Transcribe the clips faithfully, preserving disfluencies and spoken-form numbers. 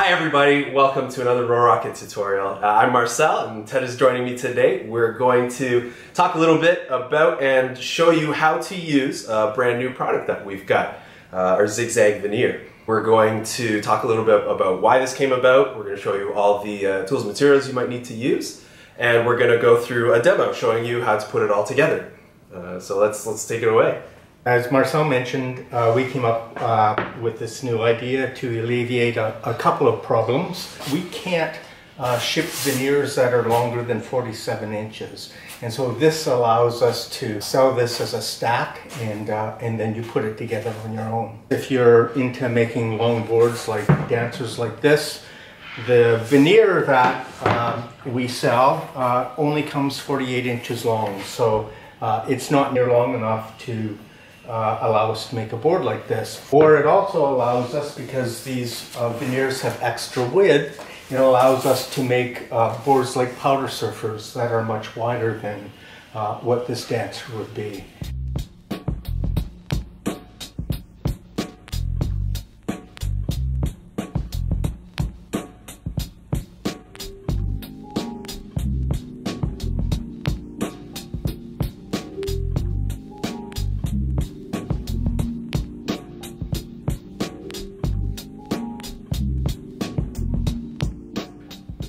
Hi everybody, welcome to another Roarockit tutorial. Uh, I'm Marcel and Ted is joining me today. We're going to talk a little bit about and show you how to use a brand new product that we've got, uh, our Zigzag Veneer. We're going to talk a little bit about why this came about. We're going to show you all the uh, tools and materials you might need to use, and we're going to go through a demo showing you how to put it all together. Uh, so let's, let's take it away. As Marcel mentioned, uh, we came up uh, with this new idea to alleviate a, a couple of problems. We can't uh, ship veneers that are longer than forty-seven inches, and so this allows us to sell this as a stack, and uh, and then you put it together on your own. If you're into making long boards like dancers like this, the veneer that uh, we sell uh, only comes forty-eight inches long, so uh, it's not near long enough to Uh, allow us to make a board like this. Or it also allows us, because these uh, veneers have extra width, it allows us to make uh, boards like powder surfers that are much wider than uh, what this dancer would be.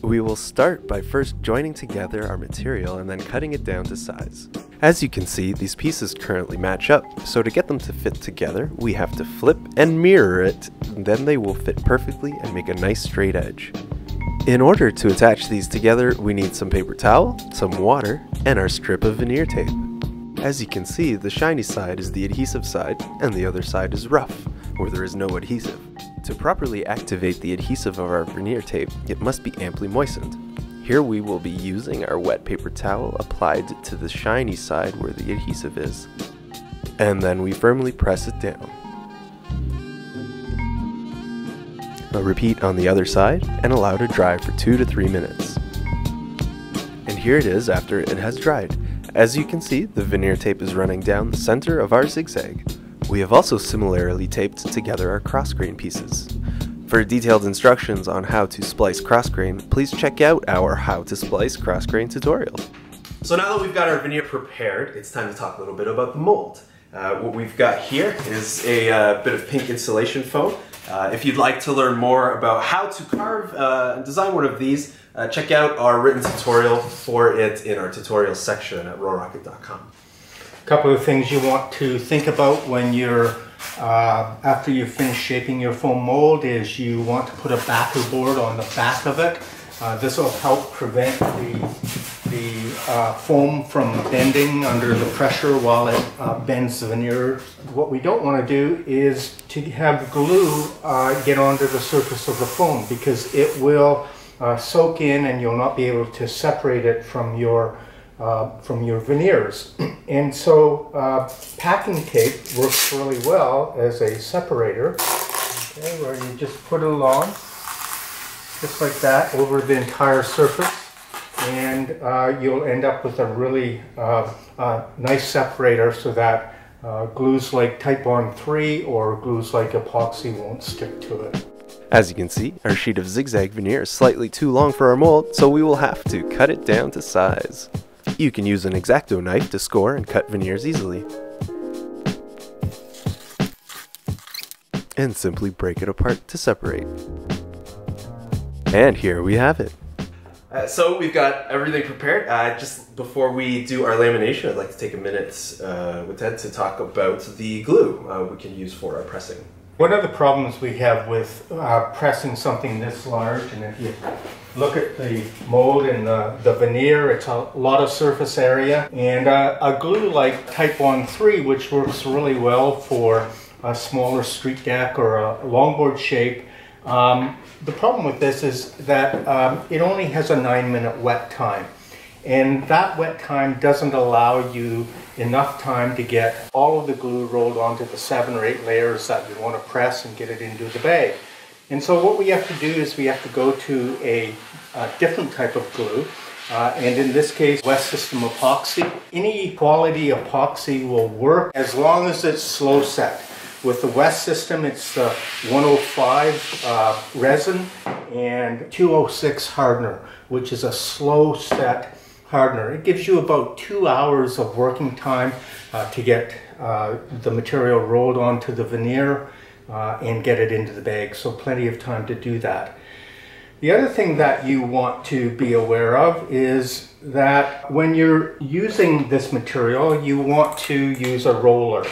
We will start by first joining together our material and then cutting it down to size. As you can see, these pieces currently match up, so to get them to fit together, we have to flip and mirror it, and then they will fit perfectly and make a nice straight edge. In order to attach these together, we need some paper towel, some water, and our strip of veneer tape. As you can see, the shiny side is the adhesive side, and the other side is rough, where there is no adhesive. To properly activate the adhesive of our veneer tape, it must be amply moistened. Here we will be using our wet paper towel applied to the shiny side where the adhesive is, and then we firmly press it down. Now repeat on the other side and allow to dry for two to three minutes. And here it is after it has dried. As you can see, the veneer tape is running down the center of our zigzag. We have also similarly taped together our cross-grain pieces. For detailed instructions on how to splice cross-grain, please check out our How to Splice Cross-Grain tutorial. So now that we've got our veneer prepared, it's time to talk a little bit about the mold. Uh, what we've got here is a uh, bit of pink insulation foam. Uh, if you'd like to learn more about how to carve uh, and design one of these, uh, check out our written tutorial for it in our tutorial section at roarockit dot com. Couple of things you want to think about when you're uh, after you finish shaping your foam mold is you want to put a backer board on the back of it. Uh, this will help prevent the, the uh, foam from bending under the pressure while it uh, bends the veneer. What we don't want to do is to have glue uh, get onto the surface of the foam, because it will uh, soak in and you'll not be able to separate it from your Uh, from your veneers. And so uh, packing tape works really well as a separator, okay, where you just put it along just like that over the entire surface, and uh, you'll end up with a really uh, uh, nice separator, so that uh, glues like Titebond three or glues like epoxy won't stick to it. As you can see, our sheet of zigzag veneer is slightly too long for our mold, so we will have to cut it down to size. You can use an X-Acto knife to score and cut veneers easily, and simply break it apart to separate. And here we have it. Uh, so we've got everything prepared. Uh, just before we do our lamination, I'd like to take a minute uh, with Ted to talk about the glue uh, we can use for our pressing. One of the problems we have with uh, pressing something this large, and if you look at the mold and the, the veneer, it's a lot of surface area, and uh, a glue like Titebond three, which works really well for a smaller street deck or a longboard shape, um, the problem with this is that um, it only has a nine minute wet time, and that wet time doesn't allow you enough time to get all of the glue rolled onto the seven or eight layers that you want to press and get it into the bag. And so what we have to do is we have to go to a, a different type of glue, uh, and in this case West System Epoxy. Any quality epoxy will work as long as it's slow set. With the West System, it's the one oh five uh, resin and two oh six hardener, which is a slow set hardener. It gives you about two hours of working time uh, to get uh, the material rolled onto the veneer uh, and get it into the bag, so plenty of time to do that. The other thing that you want to be aware of is that when you're using this material, you want to use a roller.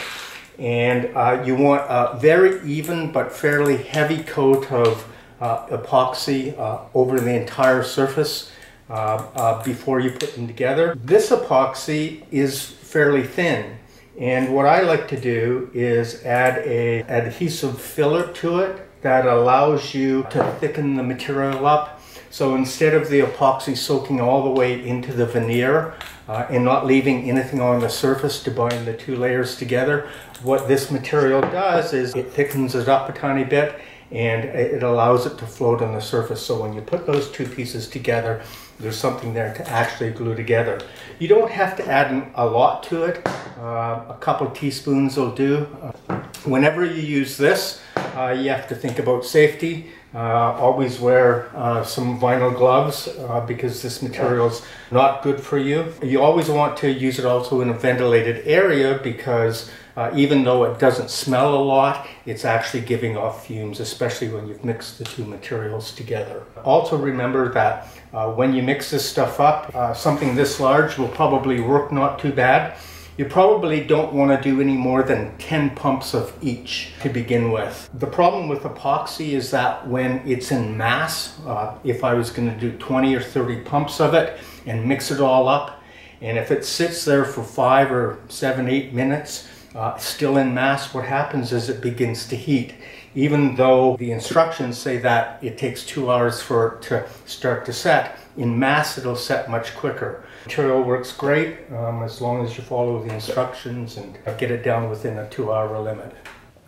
And uh, you want a very even but fairly heavy coat of uh, epoxy uh, over the entire surface uh, uh, before you put them together. This epoxy is fairly thin. And what I like to do is add an adhesive filler to it that allows you to thicken the material up. So instead of the epoxy soaking all the way into the veneer uh, and not leaving anything on the surface to bind the two layers together, what this material does is it thickens it up a tiny bit and it allows it to float on the surface. So when you put those two pieces together, there's something there to actually glue together. You don't have to add a lot to it. Uh, a couple teaspoons will do. Uh, whenever you use this, uh, you have to think about safety. Uh, always wear uh, some vinyl gloves uh, because this material's not good for you. You always want to use it also in a ventilated area because uh, even though it doesn't smell a lot, it's actually giving off fumes, especially when you've mixed the two materials together. Also remember that uh, when you mix this stuff up, uh, something this large will probably work not too bad. You probably don't want to do any more than ten pumps of each to begin with. The problem with epoxy is that when it's in mass, uh, if I was going to do twenty or thirty pumps of it and mix it all up, and if it sits there for five or seven, eight minutes, uh, still in mass, what happens is it begins to heat. Even though the instructions say that it takes two hours for it to start to set, in mass it'll set much quicker. Material works great um, as long as you follow the instructions and get it down within a two hour limit.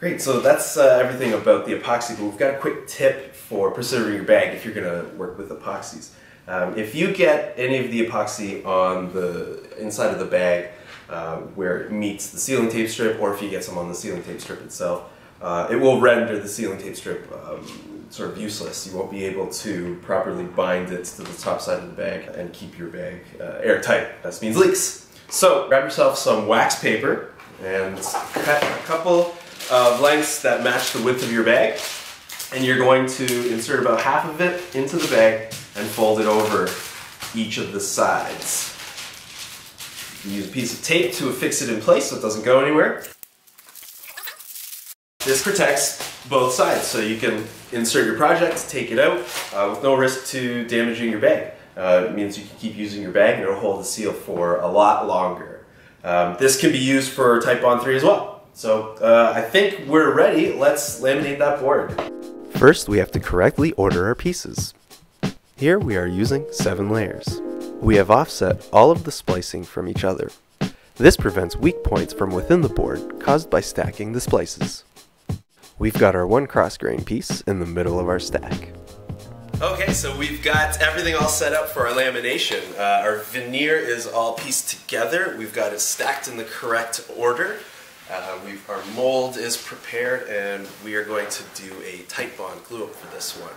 Great, so that's uh, everything about the epoxy, but we've got a quick tip for preserving your bag if you're going to work with epoxies. Um, if you get any of the epoxy on the inside of the bag uh, where it meets the sealing tape strip, or if you get some on the sealing tape strip itself, Uh, it will render the sealing tape strip um, sort of useless. You won't be able to properly bind it to the top side of the bag and keep your bag uh, airtight. That means leaks. So grab yourself some wax paper and cut a couple of lengths that match the width of your bag, and you're going to insert about half of it into the bag and fold it over each of the sides. You use a piece of tape to affix it in place so it doesn't go anywhere. This protects both sides, so you can insert your project, take it out uh, with no risk to damaging your bag. Uh, it means you can keep using your bag and it'll hold the seal for a lot longer. Um, this can be used for Titebond three as well. So uh, I think we're ready. Let's laminate that board. First, we have to correctly order our pieces. Here we are using seven layers. We have offset all of the splicing from each other. This prevents weak points from within the board caused by stacking the splices. We've got our one cross-grain piece in the middle of our stack. Okay, so we've got everything all set up for our lamination. Uh, our veneer is all pieced together. We've got it stacked in the correct order. Uh, we've, our mold is prepared, and we are going to do a Titebond glue-up for this one.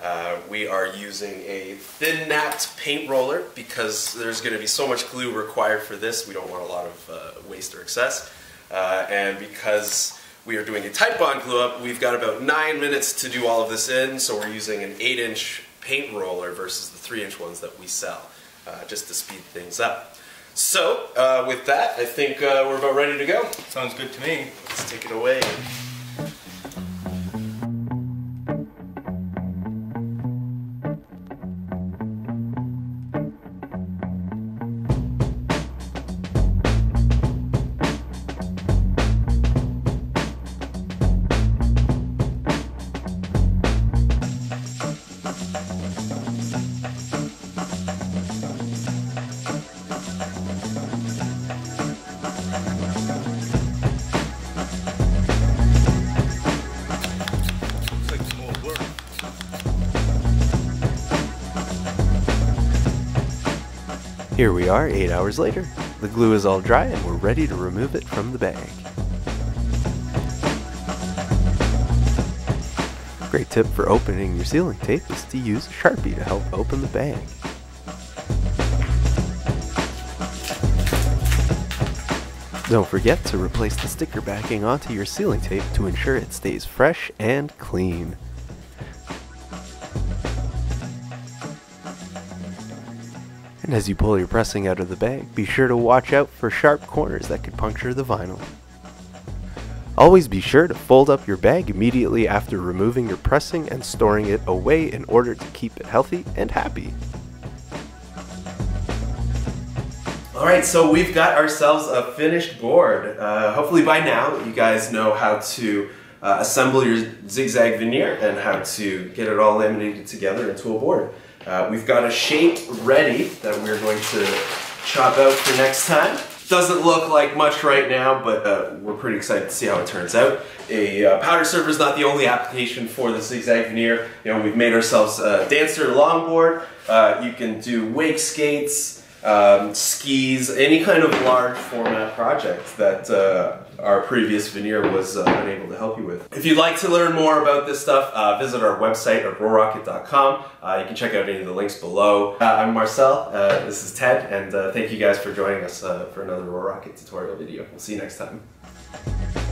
Uh, we are using a thin-napped paint roller because there's going to be so much glue required for this. We don't want a lot of uh, waste or excess, uh, and because we are doing a Titebond glue-up, we've got about nine minutes to do all of this in, so we're using an eight inch paint roller versus the three inch ones that we sell, uh, just to speed things up. So, uh, with that, I think uh, we're about ready to go. Sounds good to me. Let's take it away. Here we are eight hours later. The glue is all dry and we're ready to remove it from the bag. great tip for opening your sealing tape is to use a Sharpie to help open the bag. Don't forget to replace the sticker backing onto your sealing tape to ensure it stays fresh and clean. And as you pull your pressing out of the bag, be sure to watch out for sharp corners that could puncture the vinyl. Always be sure to fold up your bag immediately after removing your pressing and storing it away in order to keep it healthy and happy. Alright, so we've got ourselves a finished board. Uh, hopefully by now you guys know how to uh, assemble your Zigzag Veneer and how to get it all laminated together into a board. Uh, we've got a shape ready that we're going to chop out for next time. Doesn't look like much right now, but uh, we're pretty excited to see how it turns out. A uh, powder server is not the only application for the Zigzag Veneer. You know, we've made ourselves a dancer longboard. Uh, you can do wake skates. Um, skis, any kind of large format project that uh, our previous veneer was uh, unable to help you with. If you'd like to learn more about this stuff, uh, visit our website at roarockit dot com. Uh, you can check out any of the links below. Uh, I'm Marcel, uh, this is Ted, and uh, thank you guys for joining us uh, for another Roarockit tutorial video. We'll see you next time.